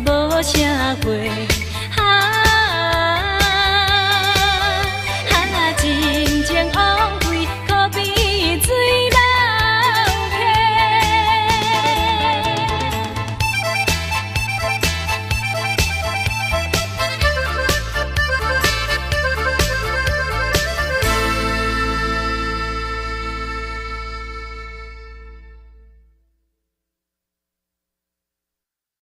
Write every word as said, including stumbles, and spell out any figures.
无啥话。